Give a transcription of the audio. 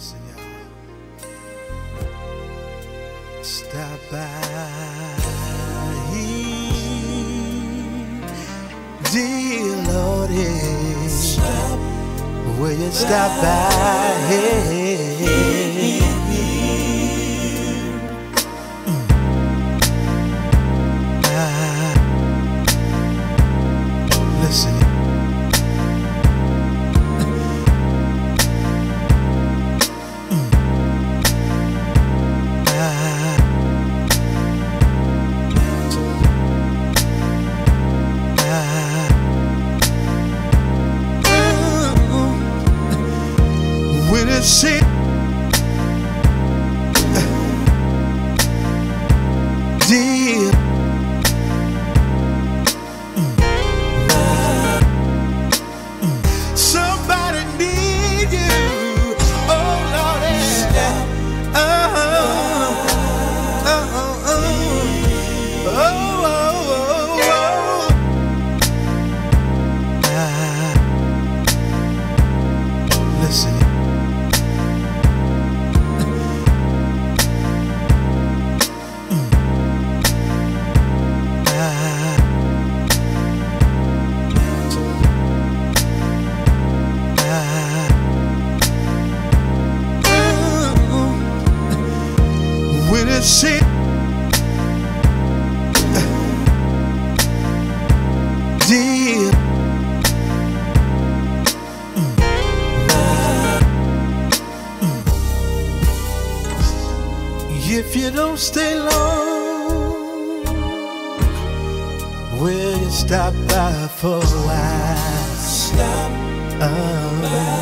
Listen, y'all. Stop by here, dear Lord. Stop. Will you stop by here? Listen. Shit. Dear. Somebody need you. Oh Lord, yeah. Listen. Shit. Dear. If you don't stay long, will you stop by for a while? Stop.